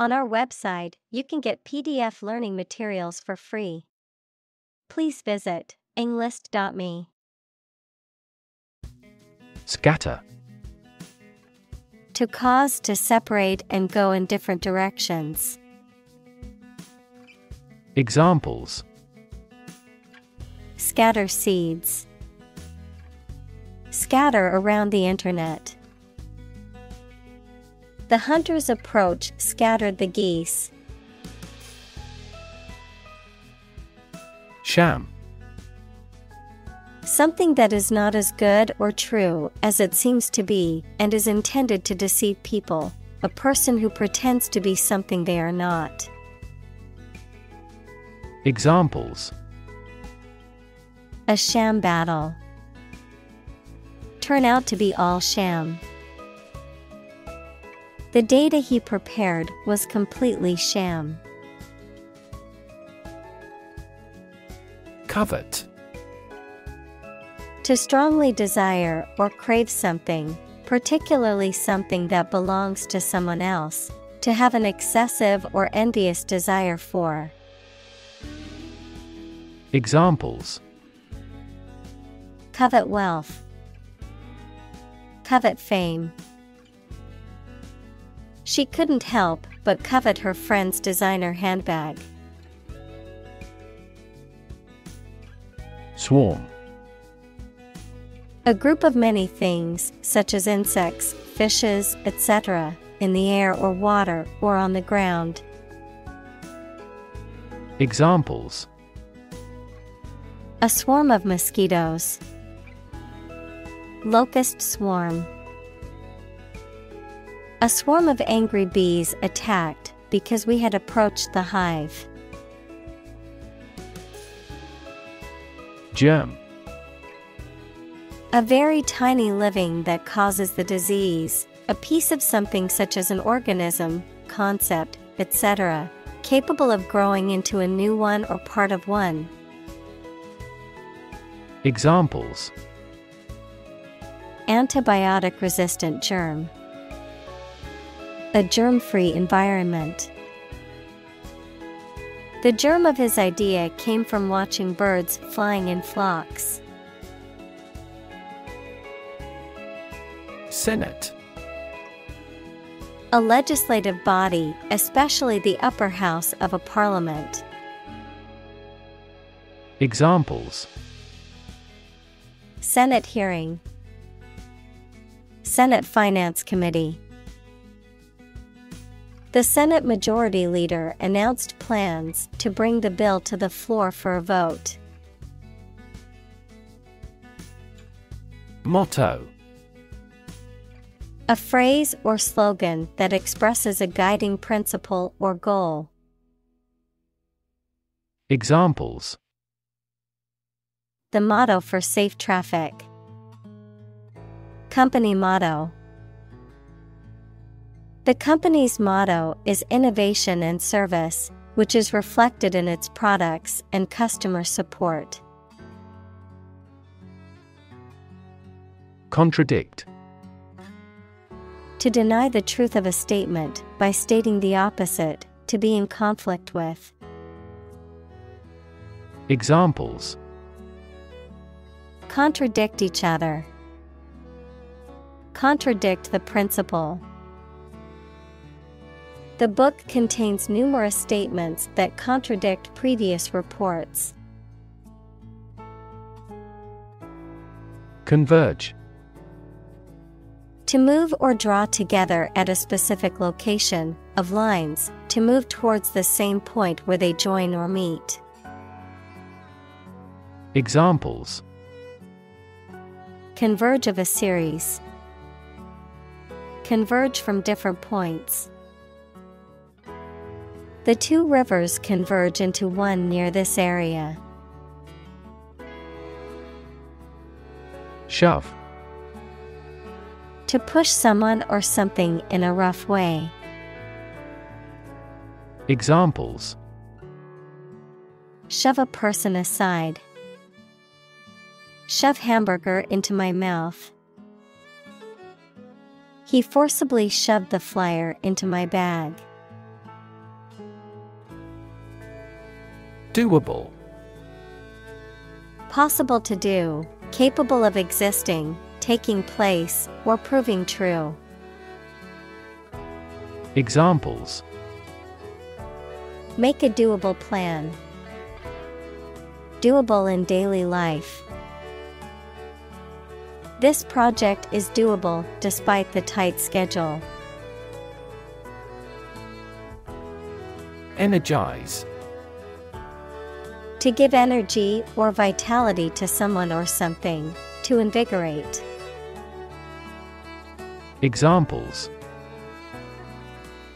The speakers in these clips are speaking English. On our website, you can get PDF learning materials for free. Please visit Englist.me. Scatter. To cause to separate and go in different directions. Examples: scatter seeds, scatter around the internet. The hunter's approach scattered the geese. Sham. Something that is not as good or true as it seems to be and is intended to deceive people, a person who pretends to be something they are not. Examples: a sham battle, turn out to be all sham. The data he prepared was completely sham. Covet. To strongly desire or crave something, particularly something that belongs to someone else, to have an excessive or envious desire for. Examples: covet wealth, covet fame. She couldn't help but covet her friend's designer handbag. Swarm. A group of many things, such as insects, fishes, etc., in the air or water or on the ground. Examples: a swarm of mosquitoes, locust swarm. A swarm of angry bees attacked because we had approached the hive. Germ. A very tiny living that causes the disease, a piece of something such as an organism, concept, etc., capable of growing into a new one or part of one. Examples: antibiotic-resistant germ, a germ-free environment. The germ of his idea came from watching birds flying in flocks. Senate. A legislative body, especially the upper house of a parliament. Examples: Senate hearing, Senate Finance Committee. The Senate Majority Leader announced plans to bring the bill to the floor for a vote. Motto. A phrase or slogan that expresses a guiding principle or goal. Examples: the motto for safe traffic, company motto. The company's motto is innovation and service, which is reflected in its products and customer support. Contradict. To deny the truth of a statement by stating the opposite, to be in conflict with. Examples: contradict each other, contradict the principle. The book contains numerous statements that contradict previous reports. Converge. To move or draw together at a specific location, of lines, to move towards the same point where they join or meet. Examples: converge of a series, converge from different points. The two rivers converge into one near this area. Shove. To push someone or something in a rough way. Examples: shove a person aside, shove hamburger into my mouth. He forcibly shoved the flyer into my bag. Doable. Possible to do, capable of existing, taking place, or proving true. Examples: Make a doable plan. Doable in daily life. This project is doable despite the tight schedule. Energize. To give energy or vitality to someone or something, to invigorate. Examples: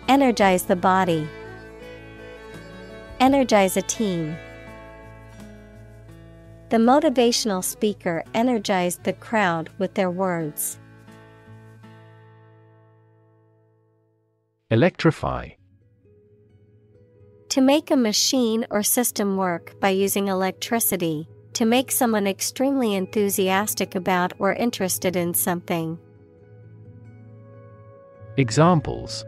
Energize the body. Energize a team. The motivational speaker energized the crowd with their words. Electrify. To make a machine or system work by using electricity, to make someone extremely enthusiastic about or interested in something. Examples: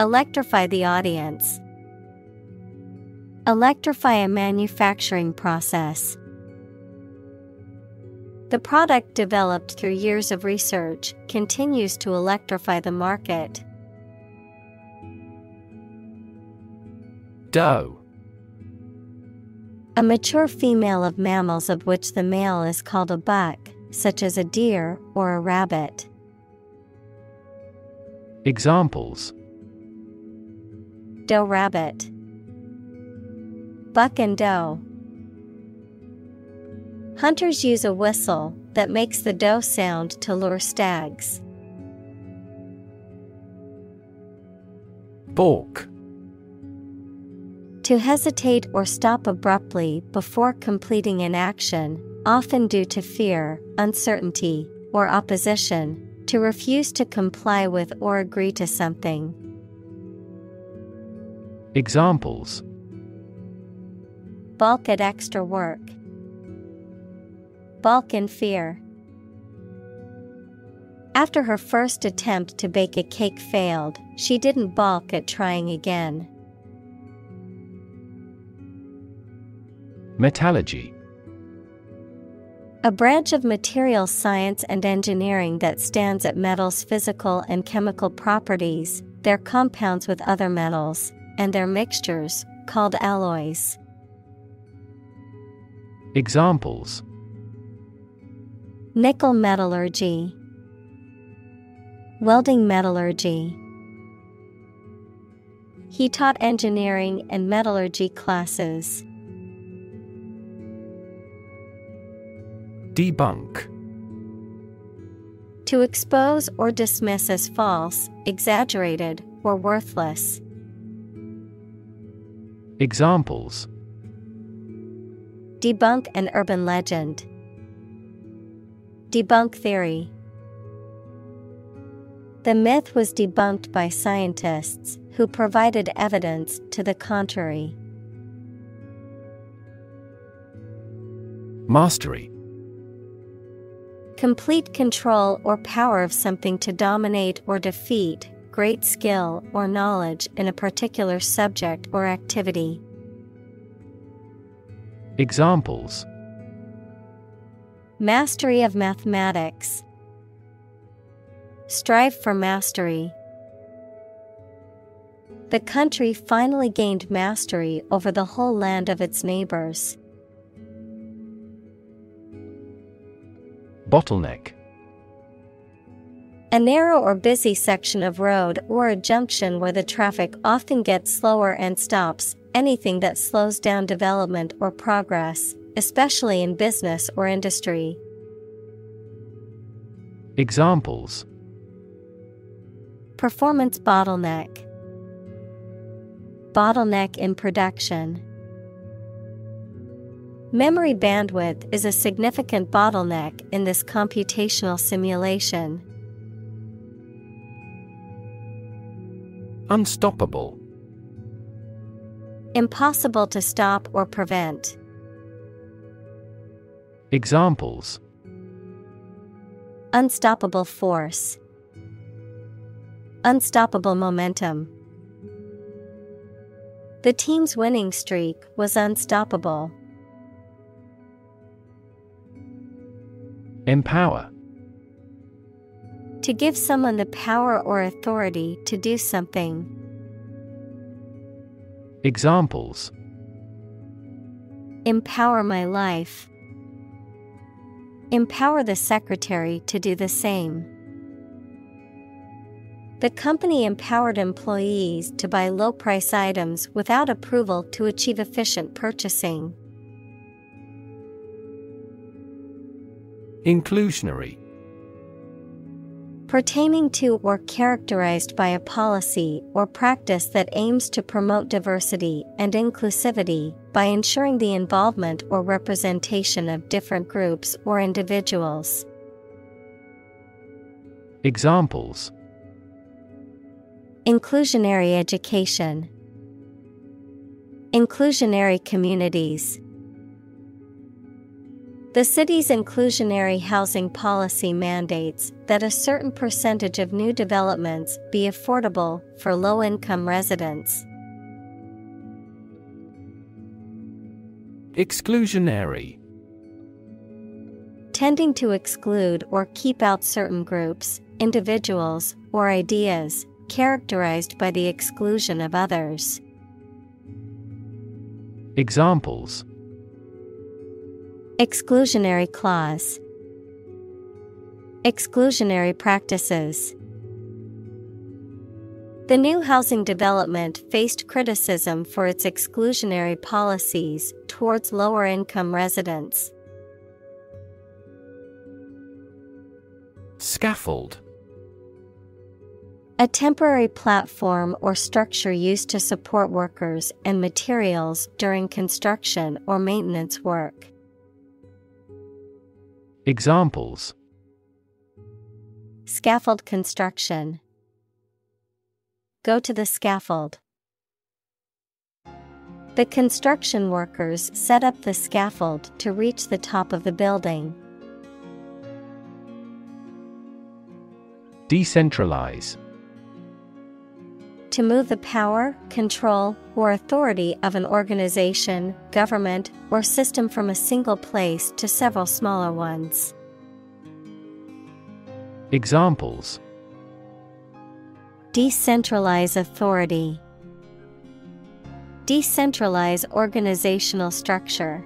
Electrify the audience. Electrify a manufacturing process. The product developed through years of research continues to electrify the market. Doe. A mature female of mammals of which the male is called a buck, such as a deer or a rabbit. Examples: Doe rabbit. Buck and doe. Hunters use a whistle that makes the doe sound to lure stags. Balk. To hesitate or stop abruptly before completing an action, often due to fear, uncertainty, or opposition, to refuse to comply with or agree to something. Examples: Balk at extra work. Balk in fear. After her first attempt to bake a cake failed, she didn't balk at trying again. Metallurgy. A branch of material science and engineering that stands at metals' physical and chemical properties, their compounds with other metals, and their mixtures, called alloys. Examples: Nickel metallurgy. Welding metallurgy. He taught engineering and metallurgy classes. Debunk. To expose or dismiss as false, exaggerated, or worthless. Examples: Debunk an urban legend. Debunk theory. The myth was debunked by scientists who provided evidence to the contrary. Mastery. Complete control or power of something to dominate or defeat, great skill or knowledge in a particular subject or activity. Examples: Mastery of mathematics. Strive for mastery. The country finally gained mastery over the whole land of its neighbors. Bottleneck. A narrow or busy section of road or a junction where the traffic often gets slower and stops anything that slows down development or progress, especially in business or industry. Examples: Performance bottleneck. Bottleneck in production. Memory bandwidth is a significant bottleneck in this computational simulation. Unstoppable. Impossible to stop or prevent. Examples: Unstoppable force. Unstoppable momentum. The team's winning streak was unstoppable. Empower. To give someone the power or authority to do something. Examples. Empower my life. Empower the secretary to do the same. The company empowered employees to buy low-price items without approval to achieve efficient purchasing. Inclusionary. Pertaining to or characterized by a policy or practice that aims to promote diversity and inclusivity by ensuring the involvement or representation of different groups or individuals. Examples. Inclusionary education. Inclusionary communities. The city's inclusionary housing policy mandates that a certain percentage of new developments be affordable for low-income residents. Exclusionary. Tending to exclude or keep out certain groups, individuals, or ideas, characterized by the exclusion of others. Examples. Exclusionary clause. Exclusionary practices. The new housing development faced criticism for its exclusionary policies towards lower-income residents. Scaffold. A temporary platform or structure used to support workers and materials during construction or maintenance work. Examples. Scaffold construction. Go to the scaffold. The construction workers set up the scaffold to reach the top of the building. Decentralize. To move the power, control, or authority of an organization, government, or system from a single place to several smaller ones. Examples. Decentralize authority. Decentralize organizational structure.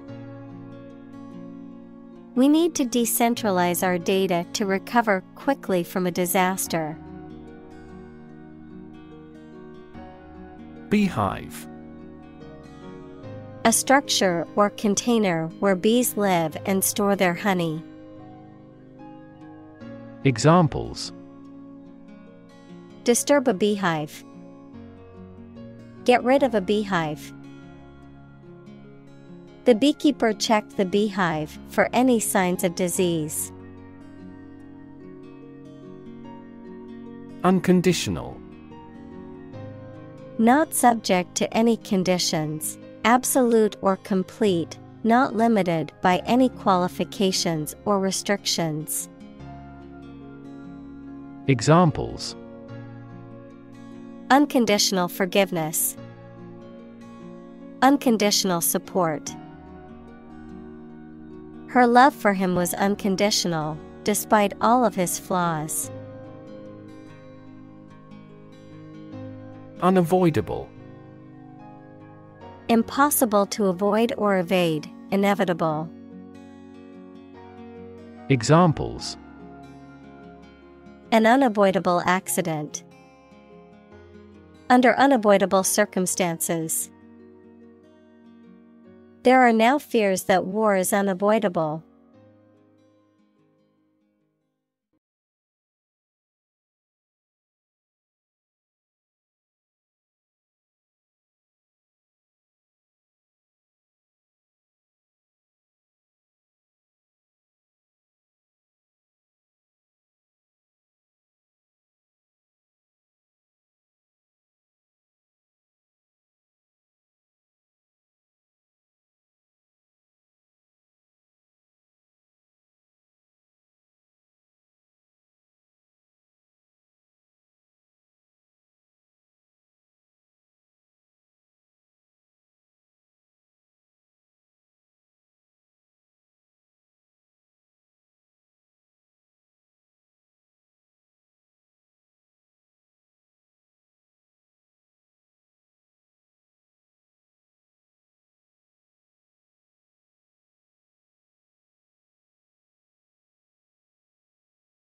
We need to decentralize our data to recover quickly from a disaster. Beehive. A structure or container where bees live and store their honey. Examples. Disturb a beehive. Get rid of a beehive. The beekeeper checked the beehive for any signs of disease. Unconditional. Not subject to any conditions, absolute or complete, not limited by any qualifications or restrictions. Examples. Unconditional forgiveness. Unconditional support. Her love for him was unconditional, despite all of his flaws. Unavoidable. Impossible to avoid or evade, inevitable. Examples. An unavoidable accident. Under unavoidable circumstances. There are now fears that war is unavoidable